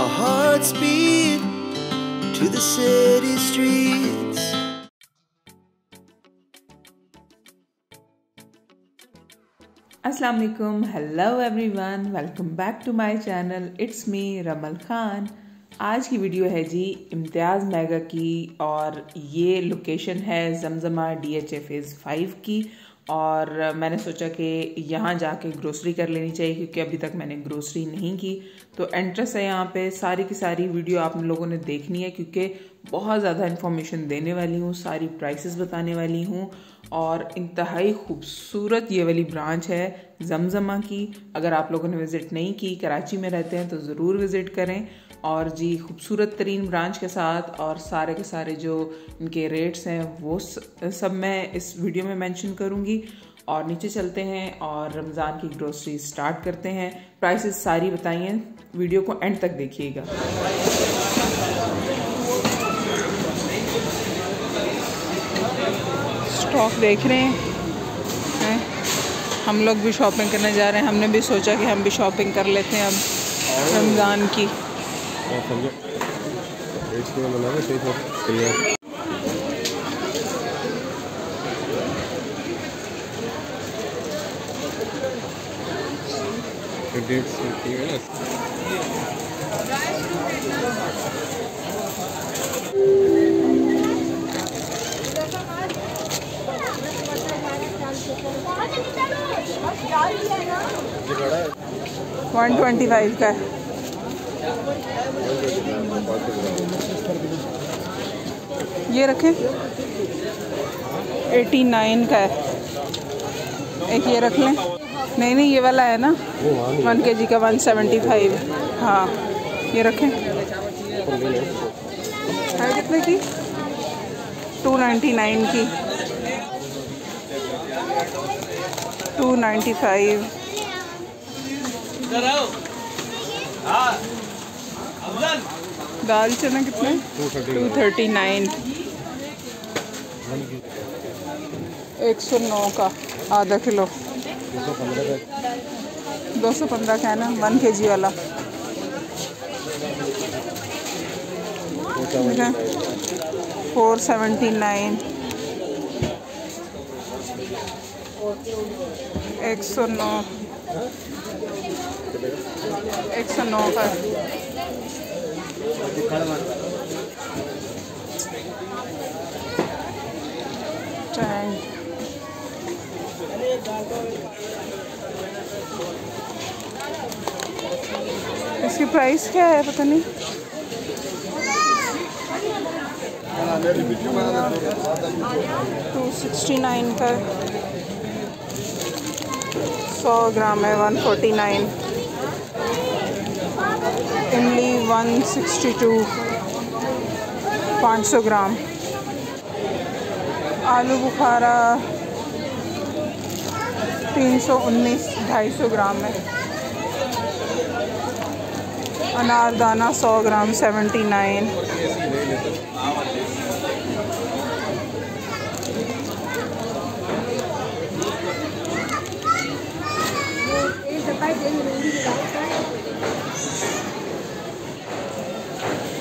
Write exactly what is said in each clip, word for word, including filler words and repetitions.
our hearts beat to the city streets. Assalamualaikum, hello everyone, welcome back to my channel. It's me रमल खान. आज की video है जी इम्तियाज़ mega की और ये location है Zamzama D H A phase five की. और मैंने सोचा कि यहाँ जाके ग्रोसरी कर लेनी चाहिए क्योंकि अभी तक मैंने ग्रोसरी नहीं की. तो एंट्रेंस है यहाँ पे, सारी की सारी वीडियो आप लोगों ने देखनी है क्योंकि बहुत ज़्यादा इन्फॉर्मेशन देने वाली हूँ, सारी प्राइसेस बताने वाली हूँ. और इंतहाई खूबसूरत ये वाली ब्रांच है जमजमा की. अगर आप लोगों ने विज़िट नहीं की, कराची में रहते हैं तो ज़रूर विज़िट करें. और जी खूबसूरत तरीन ब्रांच के साथ और सारे के सारे जो इनके रेट्स हैं वो सब मैं इस वीडियो में मेंशन करूँगी. और नीचे चलते हैं और रमज़ान की ग्रोसरी स्टार्ट करते हैं. प्राइसेस सारी बताई हैं, वीडियो को एंड तक देखिएगा. स्टॉक देख रहे हैं, हम लोग भी शॉपिंग करने जा रहे हैं. हमने भी सोचा कि हम भी शॉपिंग कर लेते हैं अब रमज़ान की. वन ट्वेंटी फाइव का है. ये रखें, एटी नाइन का है. एक ये रख लें. नहीं नहीं ये वाला है ना, वन के जी का वन सेवेंटी फाइव. हाँ ये रखें. है कितने की? टू नाइन्टी नाइन की, टू नाइन्टी फाइव. दाल चना कितने? Two thirty nine. एक सौ नौ का आधा किलो, दो सौ पंद्रह का है ना वन के जी वाला. Four seventy nine. एक सौ नौ एक सौ नौ का. इसकी प्राइस क्या है पता नहीं. टू सिक्सटी नाइन का, सौ ग्राम है, वन फोर्टी नाइन. इमली वन सिक्सटी टू, पाँच सौ ग्राम. आलू बुखारा तीन सौ उन्नीस, दो सौ पचास ग्राम है. अनारदाना सौ gram seventy nine.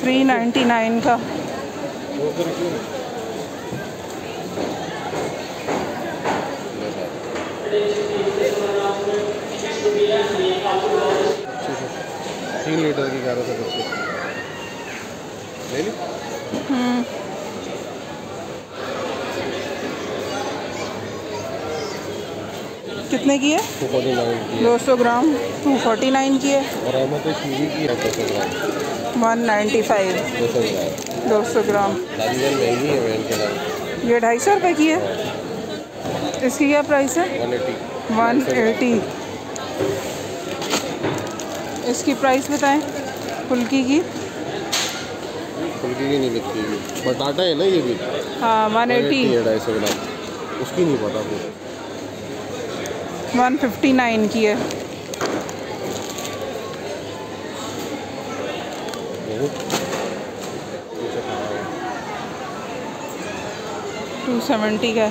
Three ninety nine का. तीन लीटर की गाड़ी से बच्चे ले ली. कितने की है? दो सौ ग्राम टू फोर्टी नाइन की है. और हमें तो कीवी की है दो सौ ग्राम वन नाइन्टी फाइव. दो सौ ग्राम ये ढाई सौ रुपये की है. इसकी क्या प्राइस है? One eighty. इसकी प्राइस बताएं फुल्की की. फुल्की की नहीं लिखी है, बटाटा है ना ये भी. हाँ वन एटी. ढाई सौ ग्राम उसकी नहीं पता मुझे. वन फिफ्टी नाइन की है. टू सेवेंटी का है.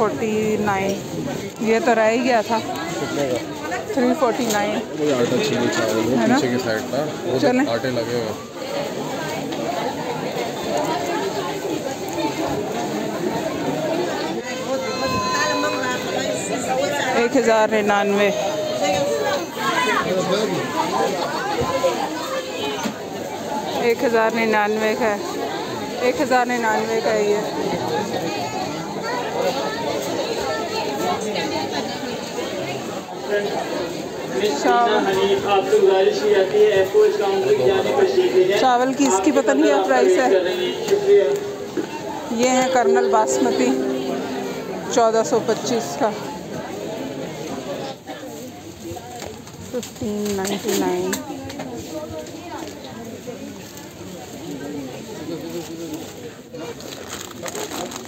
फोर्टी नाइन ये तो रह ही गया था, थ्री फोर्टी नाइन है ना। चलें आटे लगे हुए एक हज़ार निन्यानवे। एक हज़ार निन्यानवे का है, एक हज़ार निन्यानवे का ये चावल की इसकी पता नहीं क्या प्राइस है। ये है कर्नल बासमती चौदह सौ पच्चीस का फिफ्टीन नाइन्टी नाइन।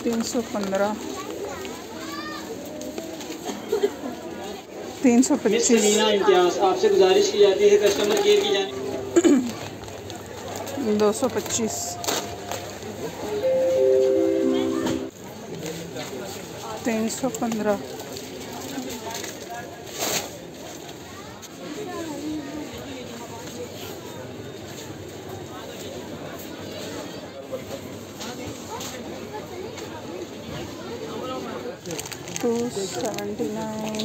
तीन सौ पंद्रह तीन सौ पच्चीस। आपसे गुजारिश की जाती है कस्टमर केयर की जाने दो सौ पच्चीस। तीन सौ पंद्रह two seventy nine.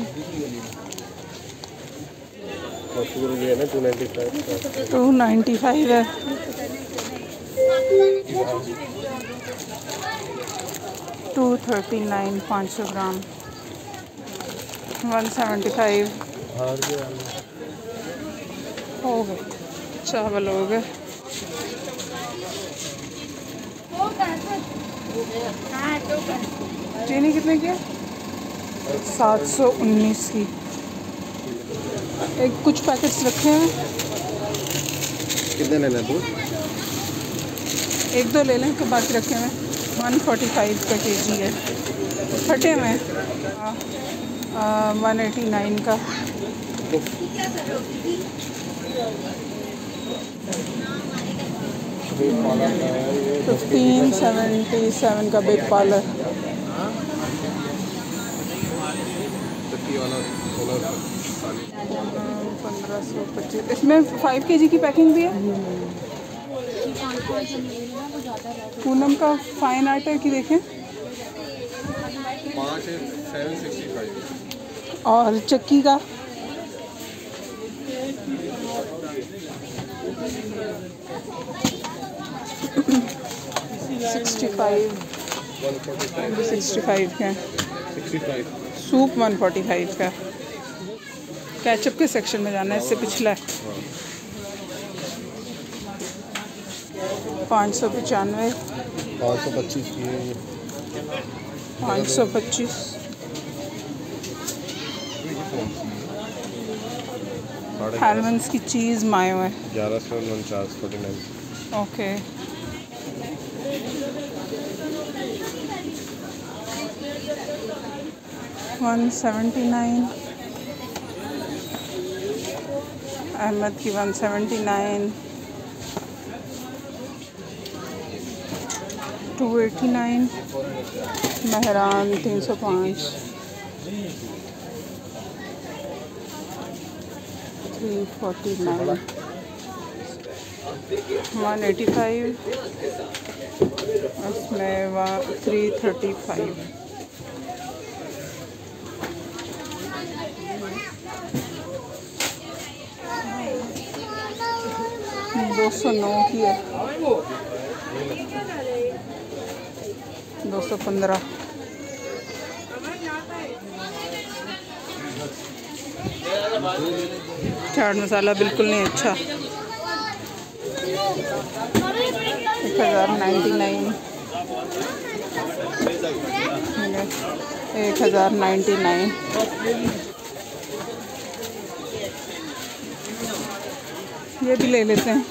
Two ninety five है। टू थर्टी नाइन पाँच सौ ग्राम। वन सेवेंटी फाइव हो गए चावल हो गए। चीनी कितने की है? सात सौ उन्नीस की। एक कुछ पैकेट्स रखे हैं। कितने लेना है? दूध एक दो ले लें के बाकी रखे हैं। वन फोर्टी फाइव का के जी है फटे हुए। वन एटी नाइन का। फिफ्टीन सेवेंटी सेवन का बिग पार्लर। पंद्रह सौ पच्चीस। इसमें फाइव के जी की पैकिंग भी है। पूनम का फाइन आर्ट की देखें और चक्की का सिक्सटी फाइव सिक्सटी फाइव का सूप वन फोर्टी फाइव का। कैचअप के सेक्शन में जाना है, इससे पिछला है। पाँच सौ पचानवे पाँच सौ पच्चीस पाँच सौ पच्चीस हेलमेंट्स की चीज़ मायो है ग्यारह सौ उनचास forty nine. Okay one seventy nine. Ahmed की one seventy nine. Two eighty nine. Mehran तीन सौ पाँच। Three forty nine. One eighty five. उसमें वहाँ थ्री थर्टी फाइव। दो सौ नौ की है। दो सौ पंद्रह चाट मसाला बिल्कुल नहीं अच्छा। एक हज़ार नाइन्टी नाइन। एक हज़ार नाइन्टी नाइन ये भी ले लेते हैं।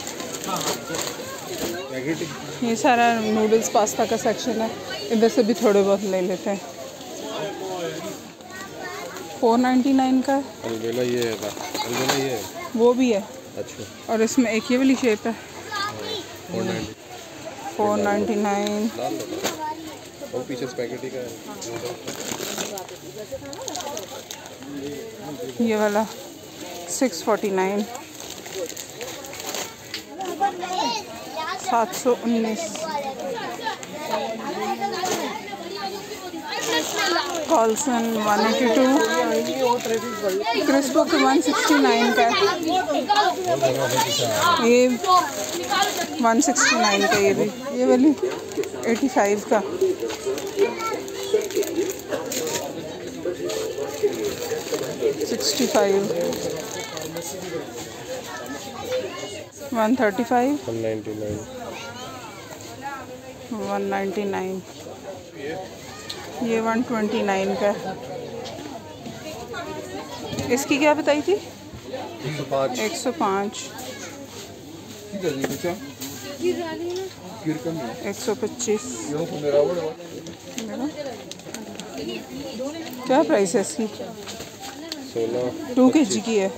ये सारा नूडल्स पास्ता का सेक्शन है, इधर से भी थोड़े बहुत ले लेते हैं। फोर नाइन्टी नाइन का अलबेला ये है ना, अलबेला ये है। वो भी है अच्छा। और इसमें एक ये वाली शेप है। Four ninety nine. और पीछे स्पैगेटी का है। ये वाला सिक्स फोर्टी नाइन, सात सौ उन्नीस। Kolson one eighty two, Crispo के वन सिक्सटी नाइन का, ये वन सिक्सटी नाइन का, ये भी ये वाली एटी फाइव का। Sixty five, one thirty five, one ninety nine, ये वन ट्वेंटी नाइन का। इसकी क्या बताई थी? एक सौ पाँच, एक सौ पच्चीस। क्या प्राइस है इसकी? टू के जी की है,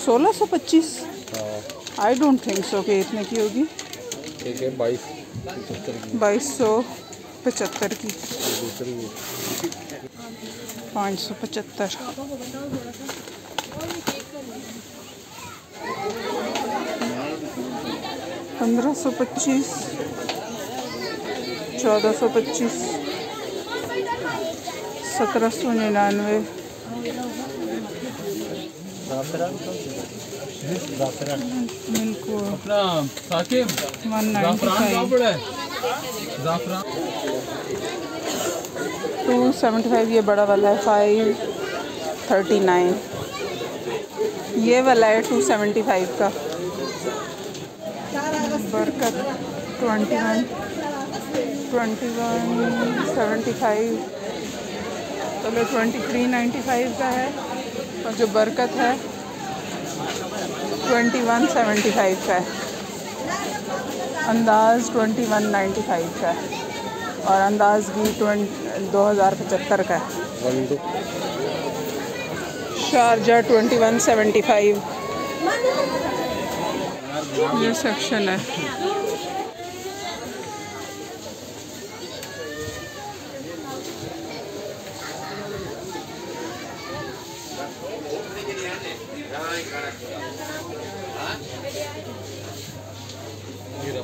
सोलह सौ पच्चीस। आई डोंट थिंक सो कि इतने की होगी। एक है बाईस सौ पचहत्तर की, पाँच सौ पचहत्तर। पंद्रह सौ पच्चीस, चौदह सौ पच्चीस, सत्रह सौ निन्यानवे। टू सेवेंटी फाइव, ये बड़ा वाला है फाइव थर्टी नाइन। ये वाला है टू सेवेंटी फाइव का। Barkat twenty one, twenty one seventy five. चलो ट्वेंटी थ्री नाइन्टी फाइव का है, और जो बरकत है ट्वेंटी वन सेवेंटी फाइव का है। अंदाज़ ट्वेंटी वन नाइन्टी फाइव का है, और अंदाज़ भी ट्वेंटी दो हज़ार पचहत्तर का है। Sharjah twenty one seventy five. ये सेक्शन है।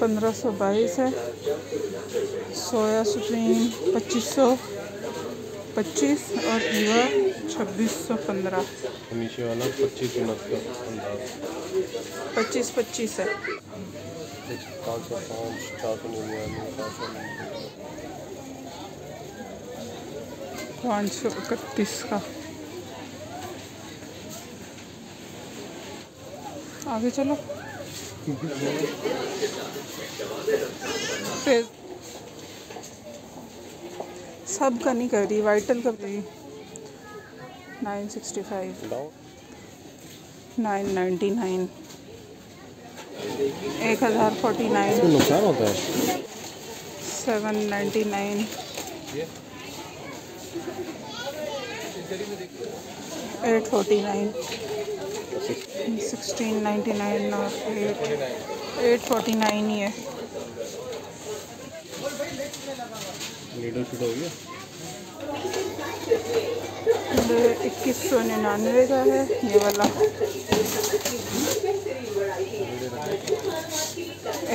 पंद्रह सौ बाईस है। सोया सुप्रीम पच्चीस सौ पच्चीस और ईवा छब्बीस सौ पंद्रह। नीचे वाला पच्चीस पच्चीस पच्चीस है। पाँच सौ इकतीस का। आगे चलो। सब का नहीं कर रही, वाइटल कर रही। Nine sixty five, nine ninety nine, एक हज़ार फोर्टी नाइन, नुकसान होता है। Seven ninety nine, eight forty nine, sixteen ninety nine और एट फोर्टी नाइन ही है। इक्कीस सौ निन्यानवे का है ये वाला।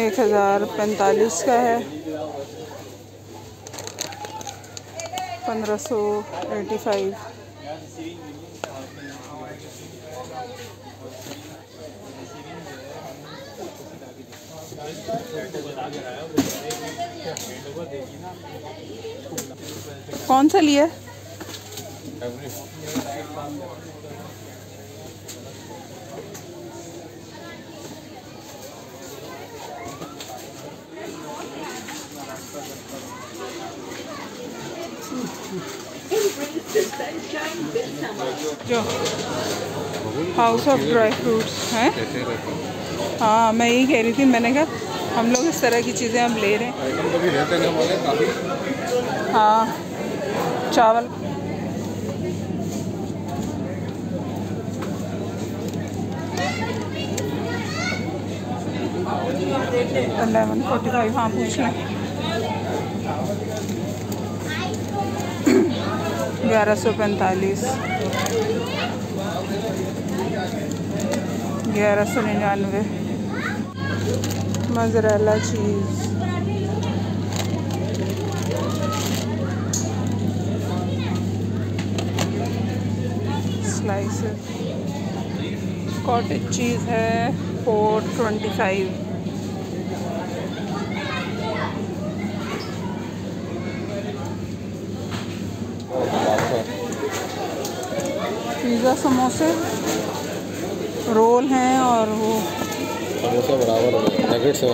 एक हज़ार पैंतालीस का है। पंद्रह सौ एटी फाइव, कौन सा लिया? जो हाउस ऑफ ड्राई फ्रूट्स हैं। हाँ मैं यही कह रही थी, मैंने कहा हम लोग इस तरह की चीज़ें हम ले रहे हैं। हाँ चावल अलेवन फोर्टी फाइव हाँ पूछ लें ग्यारह सौ पैंतालीस, ग्यारह सौ निन्यानवे। Mozzarella cheese slices, cottage cheese है फोर ट्वेंटी फाइव। पिज़्ज़ा समोसे रोल हैं और वो समोसा बराबर है, नगेट्स हैं,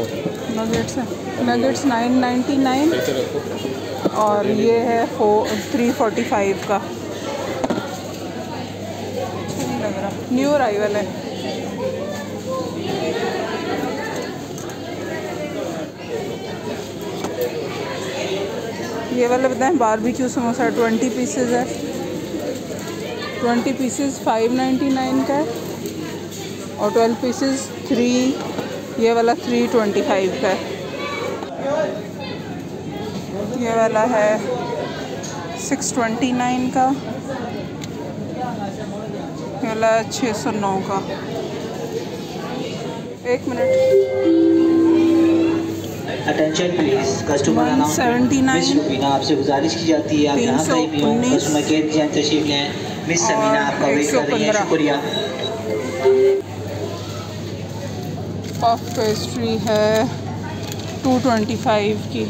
नगेट्स हैं, नगेट्स नाइन नाइन्टी नाइन और ये है फोर थ्री फोर्टी फाइव का। लग रहा न्यू अराइवल है। ये वाला बताएं बारबेक्यू समोसा ट्वेंटी पीसेज है, twenty pieces five ninety nine का है और ट्वेल्व पीसेज थ्री, ये वाला थ्री ट्वेंटी फाइव का है। ये वाला है सिक्स ट्वेंटी नाइन का, ये वाला छः सौ नौ का। एक minute attention please, customer miss Rubina आपसे गुजारिश की जाती है आप यहाँ कहीं भी हो कस्टमर केयर ध्यान तशरीफ लें। मिस समीना आपका वेट कर रही है, शुक्रिया। पफ पेस्ट्री है टू ट्वेंटी फाइव की।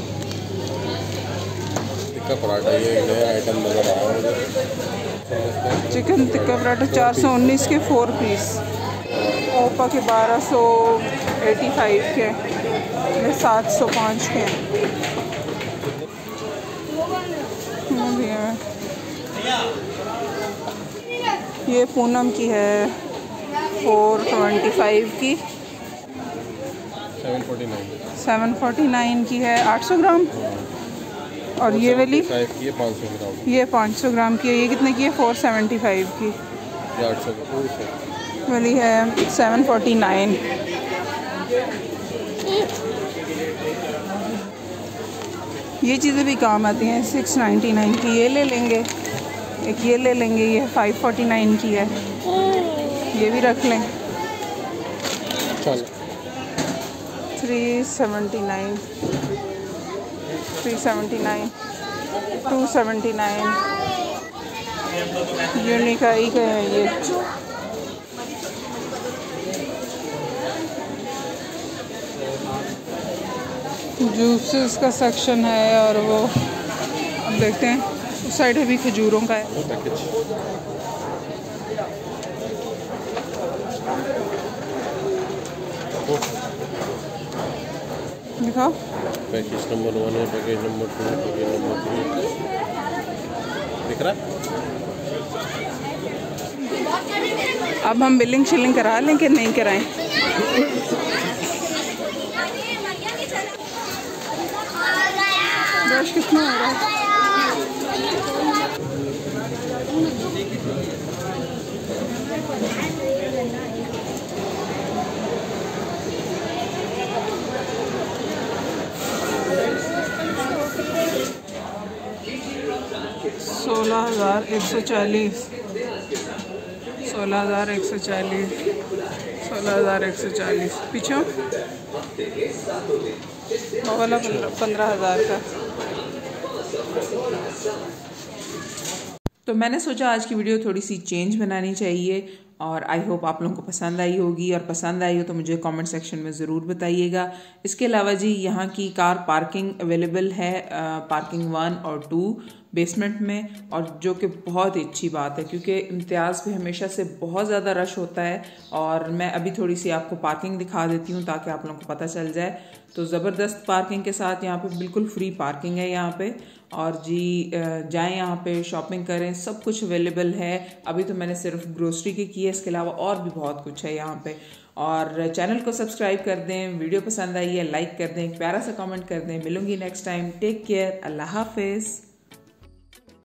टिक्का पराठा ये नया आइटम नजर आ रहा है, चिकन टिक्का पराठा चार सौ उन्नीस के फोर पीस, ओप्पा के बारह सौ एटी फाइव के, सात सौ पाँच के। ये पूनम की है फोर ट्वेंटी फाइव की, seven forty nine seven forty nine की है आठ सौ ग्राम और ये वाली ये पाँच सौ ग्राम की है। ये कितने की है फोर सेवेंटी फाइव की, वाली है सेवन फोर्टी नाइन। ये चीज़ें भी काम आती हैं, सिक्स नाइन्टी नाइन की ये ले लेंगे, एक ये ले लेंगे, ये फाइव फोर्टी नाइन की है, ये भी रख लें three seventy nine, three seventy nine, two seventy nine. यूनिकाई का है ये, जूसेस का सेक्शन है और वो अब देखते हैं उस साइड है भी खजूरों का है। दिखाओ पैकेज नंबर वन है, package number two, package number three दिख रहा। अब हम बिलिंग शिलिंग करा लें कि नहीं कराएं? ब्रश कितना हो रहा है? सोलह हज़ार एक सौ चालीस सोलह हज़ार एक सौ चालीस सोलह हज़ार एक सौ चालीस पीछे वाला पंद्रह हज़ार का। तो मैंने सोचा आज की वीडियो थोड़ी सी चेंज बनानी चाहिए और आई होप आप लोगों को पसंद आई होगी, और पसंद आई हो तो मुझे कमेंट सेक्शन में ज़रूर बताइएगा। इसके अलावा जी यहाँ की कार पार्किंग अवेलेबल है, पार्किंग वन और टू, बेसमेंट में, और जो कि बहुत ही अच्छी बात है क्योंकि इम्तियाज़ भी हमेशा से बहुत ज़्यादा रश होता है। और मैं अभी थोड़ी सी आपको पार्किंग दिखा देती हूँ ताकि आप लोगों को पता चल जाए। तो ज़बरदस्त पार्किंग के साथ यहाँ पे बिल्कुल फ्री पार्किंग है यहाँ पे। और जी जाएं यहाँ पे शॉपिंग करें, सब कुछ अवेलेबल है। अभी तो मैंने सिर्फ ग्रोसरी की की है, इसके अलावा और भी बहुत कुछ है यहाँ पे। और चैनल को सब्सक्राइब कर दें, वीडियो पसंद आई है लाइक कर दें, प्यारा सा कमेंट कर दें। मिलूंगी नेक्स्ट टाइम, टेक केयर, अल्लाह हाफिज़।